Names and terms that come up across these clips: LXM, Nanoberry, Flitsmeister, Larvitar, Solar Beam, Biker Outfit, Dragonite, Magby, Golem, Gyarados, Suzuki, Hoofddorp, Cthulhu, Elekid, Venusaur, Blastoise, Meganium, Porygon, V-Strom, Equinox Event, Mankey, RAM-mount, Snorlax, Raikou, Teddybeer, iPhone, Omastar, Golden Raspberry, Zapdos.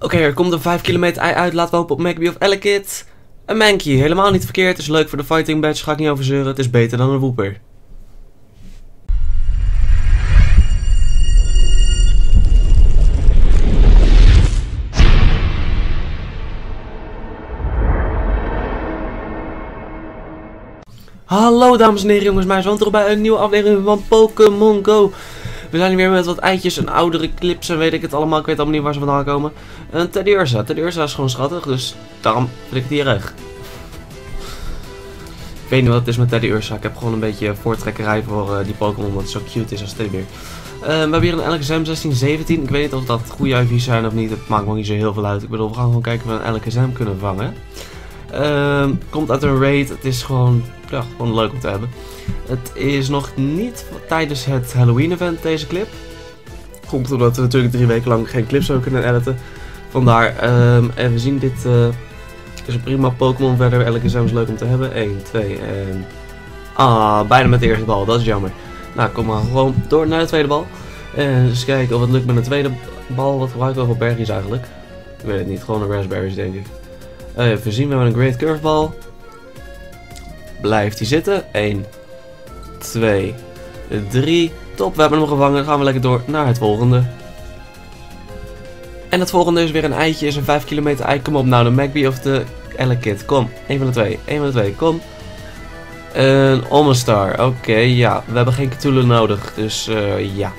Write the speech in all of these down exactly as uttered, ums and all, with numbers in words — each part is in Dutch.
Oké, okay, er komt een vijf kilometer ei uit. Laten we hopen op Magby of Elekid. Een Mankey, helemaal niet verkeerd. Is leuk voor de fighting badge, ga ik niet over zeuren. Het is beter dan een Wooper. Hallo dames en heren, jongens, meisjes, welkom bij een nieuwe aflevering van Pokémon Go. We zijn weer met wat eitjes en oudere clips en weet ik het allemaal. Ik weet allemaal niet waar ze vandaan komen. En Teddy Ursa. Teddy Ursa is gewoon schattig, dus daarom vind ik het hier erg. Ik weet niet wat het is met Teddy Ursa. Ik heb gewoon een beetje voortrekkerij voor uh, die Pokémon, want het zo cute is als Teddybeer. Uh, we hebben hier een L X M zestien zeventien. Ik weet niet of dat goede I V's zijn of niet. Het maakt me niet zo heel veel uit. Ik bedoel, we gaan gewoon kijken of we een L X M kunnen vangen. Uh, komt uit een raid. Het is gewoon, ja, gewoon leuk om te hebben. Het is nog niet tijdens het Halloween event deze clip. Komt omdat we natuurlijk drie weken lang geen clips hebben kunnen editen. Vandaar, um, en we zien dit uh, is een prima Pokémon verder. Elke is leuk om te hebben. één, twee en... Ah, bijna met de eerste bal. Dat is jammer. Nou, kom maar gewoon door naar de tweede bal. En eens kijken of het lukt met de tweede bal. Wat gebruiken we voor bergjes eigenlijk? Ik weet het niet. Gewoon een raspberries denk ik. Even zien, we hebben een Great Curveball. Blijft hij zitten. één, twee, drie. Top, we hebben hem gevangen. Dan gaan we lekker door naar het volgende. En het volgende is weer een eitje. Is een vijf kilometer ei. Kom op nou, de Magby of de Elekid. Kom, één van de twee. één van de twee, kom. Een Omastar. Oké, okay, ja. We hebben geen Cthulhu nodig. Dus uh, ja.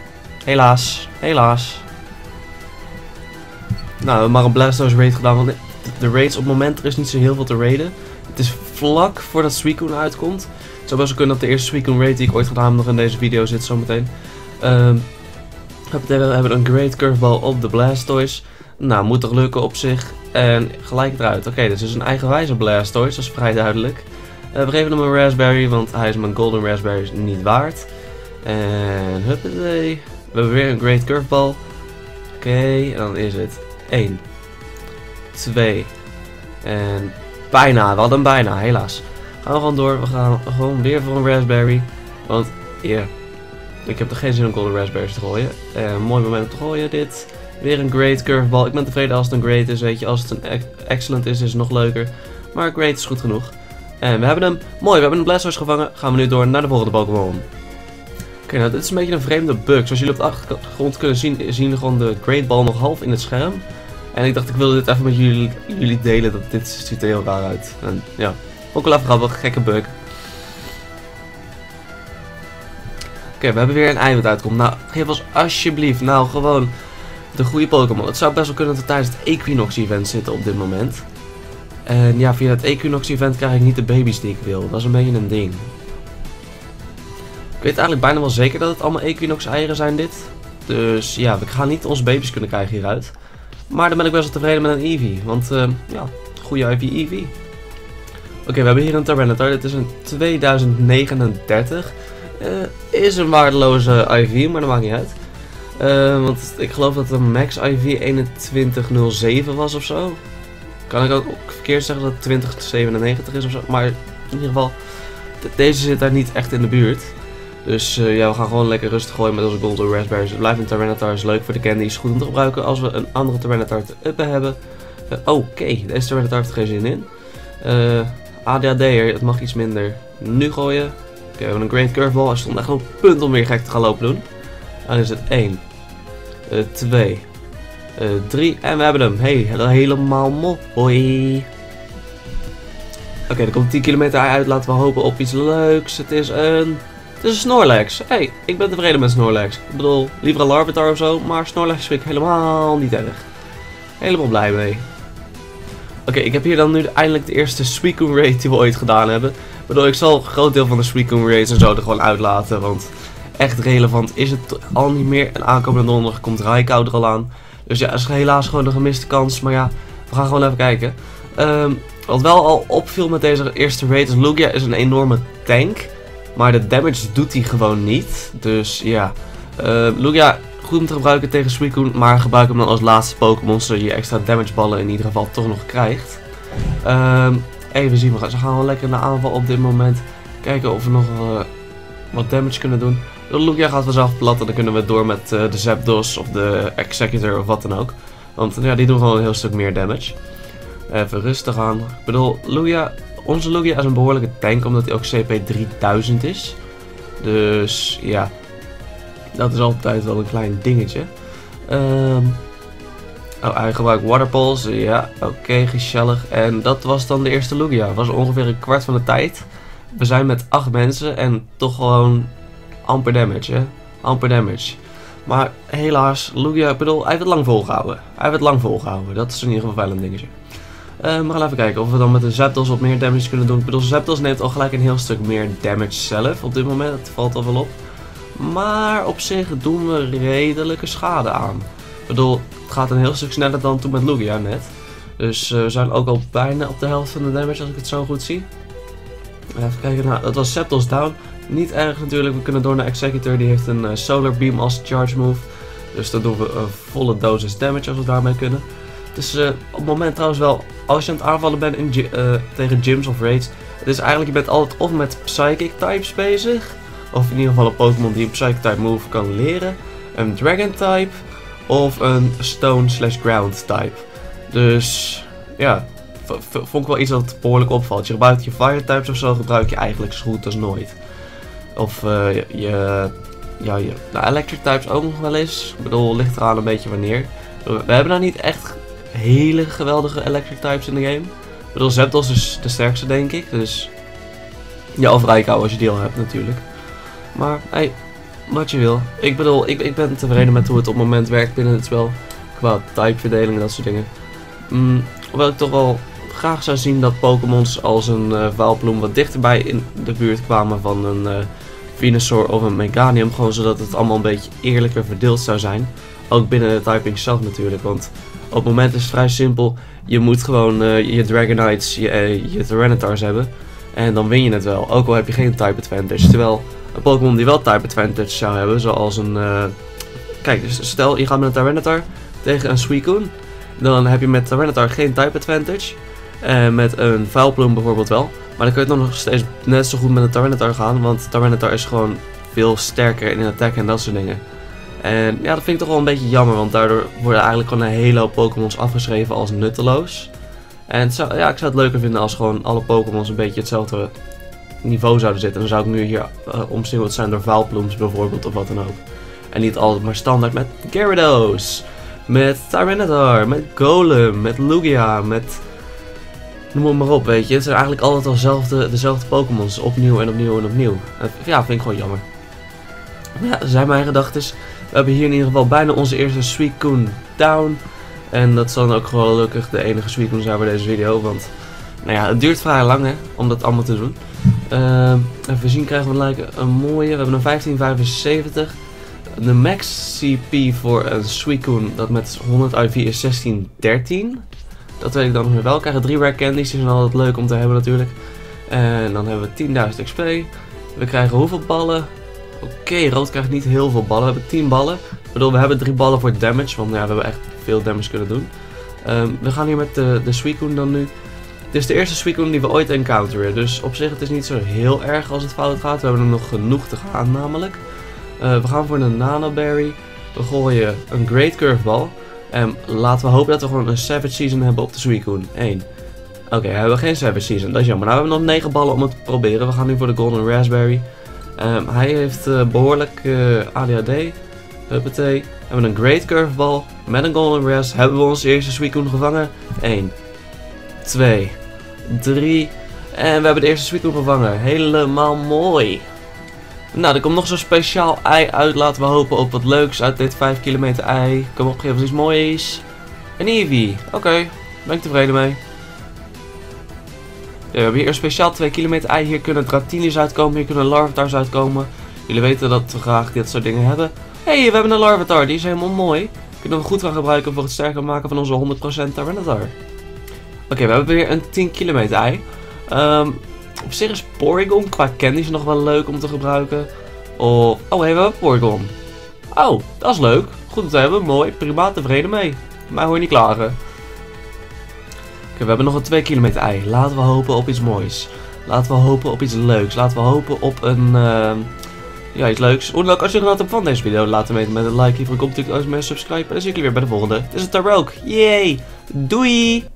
Helaas. Helaas. Nou, we hebben maar een Blastoise raid gedaan. Want de raids op het moment, er is niet zo heel veel te raiden. Het is vlak voordat Suicune uitkomt. Het zou best wel kunnen dat de eerste Suicune raid die ik ooit gedaan heb nog in deze video zit zometeen. Um, we hebben een Great Curveball op de Blastoise. Nou, moet toch lukken op zich. En gelijk eruit. Oké, okay, dit is een eigenwijze Blastoise, dat is vrij duidelijk. Uh, we geven hem een Raspberry, want hij is mijn Golden Raspberry niet waard. En huppatee. We hebben weer een Great Curveball. Oké, okay, en dan is het één, twee. En bijna, we hadden hem bijna, helaas. Gaan we gewoon door, we gaan gewoon weer voor een Raspberry. Want, ja, yeah, ik heb er geen zin om Golden Raspberries te gooien. Uh, mooi moment om te gooien, dit. Weer een Great Curveball. Ik ben tevreden als het een Great is, weet je. Als het een Excellent is, is het nog leuker. Maar Great is goed genoeg. En we hebben hem. Mooi, we hebben een Blastoise gevangen. Gaan we nu door naar de volgende Pokémon. Oké, okay, nou, dit is een beetje een vreemde bug. Zoals jullie op de achtergrond kunnen zien, zien we gewoon de Great Ball nog half in het scherm. En ik dacht, ik wilde dit even met jullie, jullie delen, dat dit ziet er heel raar uit. En ja, ook wel even grappig, gekke bug. Oké, okay, we hebben weer een ei wat uitkomt. Nou, geef ons alsjeblieft, nou gewoon de goede Pokémon. Het zou best wel kunnen dat we tijdens het Equinox Event zitten op dit moment. En ja, via het Equinox Event krijg ik niet de baby's die ik wil. Dat is een beetje een ding. Ik weet eigenlijk bijna wel zeker dat het allemaal Equinox eieren zijn dit. Dus ja, we gaan niet onze baby's kunnen krijgen hieruit. Maar dan ben ik best wel tevreden met een Eevee, want uh, ja, goede I V Eevee. Oké, okay, we hebben hier een Tyranitar, dit is een tweeduizend negenendertig. Uh, is een waardeloze I V, maar dat maakt niet uit. Uh, want ik geloof dat de max I V tweeduizend honderdzeven was ofzo. Kan ik ook verkeerd zeggen dat het twintig zevenennegentig is ofzo, maar in ieder geval, deze zit daar niet echt in de buurt. Dus uh, ja, we gaan gewoon lekker rustig gooien met onze Golden Raspberries. Het blijft een Tyranitar, is leuk voor de candy, is goed om te gebruiken als we een andere Tyranitar te uppen hebben. Uh, Oké, okay, deze Tyranitar heeft er geen zin in. Uh, ADHD'er, het mag iets minder. Nu gooien. Oké, okay, we hebben een Great Curveball. Hij stond echt op het punt om weer gek te gaan lopen doen. Dan is het één, twee, drie en we hebben hem. Hey, helemaal mooi. Oké, okay, er komt tien kilometer uit. Laten we hopen op iets leuks. Het is een... Het is een Snorlax. Hey, ik ben tevreden met Snorlax. Ik bedoel, liever een Larvitar of zo, maar Snorlax vind ik helemaal niet erg. Helemaal blij mee. Oké, okay, ik heb hier dan nu eindelijk de eerste Suicune raid die we ooit gedaan hebben. Ik bedoel, ik zal een groot deel van de Suicune raids en zo er gewoon uitlaten, want echt relevant is het al niet meer. En aankomende donderdag komt Raikou er al aan. Dus ja, dat is helaas gewoon een gemiste kans, maar ja, we gaan gewoon even kijken. Um, wat wel al opviel met deze eerste raid is, Lugia is een enorme tank. Maar de damage doet hij gewoon niet. Dus ja. Uh, Lugia, goed om te gebruiken tegen Suicune. Maar gebruik hem dan als laatste Pokémon. Zodat je extra damage ballen in ieder geval toch nog krijgt. Um, even zien. We gaan, we gaan wel lekker naar aanval op dit moment. Kijken of we nog uh, wat damage kunnen doen. Lugia gaat vanzelf plat. En dan kunnen we door met uh, de Zapdos of de Exeggutor of wat dan ook. Want ja, die doen gewoon een heel stuk meer damage. Even rustig aan. Ik bedoel, Lugia, onze Lugia is een behoorlijke tank, omdat hij ook C P drieduizend is. Dus ja, dat is altijd wel een klein dingetje. Um, oh, hij gebruikt Water Pulse. Ja, oké, okay, gezellig. En dat was dan de eerste Lugia. Dat was ongeveer een kwart van de tijd. We zijn met acht mensen en toch gewoon amper damage, hè. Amper damage. Maar helaas, Lugia, ik bedoel, hij heeft het lang volgehouden. Hij heeft het lang volgehouden. Dat is in ieder geval wel een dingetje. Uh, we gaan even kijken of we dan met de Zapdos wat meer damage kunnen doen. Ik bedoel, Zapdos neemt al gelijk een heel stuk meer damage zelf op dit moment. Dat valt al wel op. Maar op zich doen we redelijke schade aan. Ik bedoel, het gaat een heel stuk sneller dan toen met Lugia net. Dus uh, we zijn ook al bijna op de helft van de damage als ik het zo goed zie. Even kijken, nou, dat was Zapdos down. Niet erg natuurlijk, we kunnen door naar Exeggutor. Die heeft een uh, Solar Beam als charge move. Dus dan doen we een volle dosis damage als we daarmee kunnen. Het is uh, op het moment trouwens wel, als je aan het aanvallen bent in, uh, tegen gyms of raids. Het is eigenlijk, je bent altijd of met Psychic types bezig. Of in ieder geval een Pokémon die een Psychic type move kan leren. Een Dragon type. Of een Stone slash Ground type. Dus ja, vond ik wel iets dat behoorlijk opvalt. Je gebruikt je Fire types of zo, gebruik je eigenlijk zo goed als nooit. Of uh, je, je, ja, je nou, Electric types ook nog wel eens. Ik bedoel, ligt eraan een beetje wanneer. We hebben nou niet echt hele geweldige Electric types in de game. Ik bedoel, Zapdos is de sterkste, denk ik. Dus ja, of Raikou als je die al hebt natuurlijk. Maar hey, wat je wil. Ik bedoel, ik, ik ben tevreden met hoe het op het moment werkt binnen het spel. Qua typeverdeling en dat soort dingen. Mm, hoewel ik toch wel graag zou zien dat Pokémons als een uh, Vaalbloem wat dichterbij in de buurt kwamen van een uh, Venusaur of een Meganium. Gewoon zodat het allemaal een beetje eerlijker verdeeld zou zijn. Ook binnen de typing zelf natuurlijk. Want op het moment is het vrij simpel. Je moet gewoon uh, je Dragonites, je, uh, je Tyranitars hebben. En dan win je het wel. Ook al heb je geen type advantage. Terwijl een Pokémon die wel type advantage zou hebben. Zoals een... Uh... Kijk, dus stel je gaat met een Tyranitar tegen een Suicune. Dan heb je met Tyranitar geen type advantage. En met een Vileplume bijvoorbeeld wel. Maar dan kun je dan nog steeds net zo goed met een Tyranitar gaan. Want Tyranitar is gewoon veel sterker in attack en dat soort dingen. En ja, dat vind ik toch wel een beetje jammer. Want daardoor worden eigenlijk gewoon een hele hoop Pokémons afgeschreven als nutteloos. En zou, ja, ik zou het leuker vinden als gewoon alle Pokémons een beetje hetzelfde niveau zouden zitten. Dan zou ik nu hier uh, omsingeld zijn door Vileplumes bijvoorbeeld of wat dan ook. En niet altijd maar standaard met Gyarados. Met Tyranitar, met Golem, met Lugia, met... Noem het maar op, weet je. Het zijn eigenlijk altijd alzelfde, dezelfde Pokémons. Opnieuw en opnieuw en opnieuw. Ja, vind ik gewoon jammer. Ja, dat zijn mijn gedachten. We hebben hier in ieder geval bijna onze eerste Suicune down. En dat zal dan ook gelukkig de enige Suicune zijn voor deze video. Want, nou ja, het duurt vrij lang, hè. Om dat allemaal te doen. Uh, even zien, krijgen we een, een mooie. We hebben een vijftien vijfenzeventig. De max C P voor een Suicune, dat met honderd I V is zestien dertien. Dat weet ik dan nog meer wel. We krijgen drie rare candies, die zijn altijd leuk om te hebben natuurlijk. En dan hebben we tienduizend X P. We krijgen hoeveel ballen? Oké, okay, rood krijgt niet heel veel ballen. We hebben tien ballen. Ik bedoel, we hebben drie ballen voor damage, want ja, we hebben echt veel damage kunnen doen. Um, we gaan hier met de, de Suicune dan nu. Dit is de eerste Suicune die we ooit encounteren. Dus op zich, het is niet zo heel erg als het fout gaat. We hebben er nog genoeg te gaan namelijk. Uh, we gaan voor een Nanoberry. We gooien een Great Curveball. En laten we hopen dat we gewoon een Savage Season hebben op de Suicune. één. Oké, okay, we hebben geen Savage Season. Dat is jammer. Nou, we hebben nog negen ballen om het te proberen. We gaan nu voor de Golden Raspberry. Um, hij heeft uh, behoorlijk uh, A D H D. Huppatee. We hebben een Great Curveball. Met een Golden Ras hebben we onze eerste Suicune gevangen. één. twee. drie. En we hebben de eerste Suicune gevangen. Helemaal mooi. Nou, er komt nog zo'n speciaal ei uit. Laten we hopen op wat leuks uit dit vijf kilometer ei. Kom op, geef ons iets moois. Een Eevee. Oké, okay, ben ik tevreden mee. Ja, we hebben hier een speciaal twee kilometer ei. Hier kunnen Dratini's uitkomen, hier kunnen Larvitars uitkomen. Jullie weten dat we graag dit soort dingen hebben. Hé, hey, we hebben een Larvitar. Die is helemaal mooi. Kunnen we goed gaan gebruiken voor het sterker maken van onze honderd procent Tyranitar. Oké, okay, we hebben weer een tien kilometer ei. Ehm... Um, Op zich is Porygon qua candies nog wel leuk om te gebruiken. Of... Oh, hey, we hebben Porygon. Oh, dat is leuk. Goed om te hebben. Mooi. Prima. Tevreden mee. Mij hoor je niet klagen. Oké, okay, we hebben nog een twee kilometer ei. Laten we hopen op iets moois. Laten we hopen op iets leuks. Laten we hopen op een... Uh, ja, iets leuks. Hoe dan ook, als je genoten hebt van deze video, laat hem weten met een like. Hiervoor komt natuurlijk als mensen subscribe. En dan zie ik jullie weer bij de volgende. Dit is het Tarok. Yay! Doei!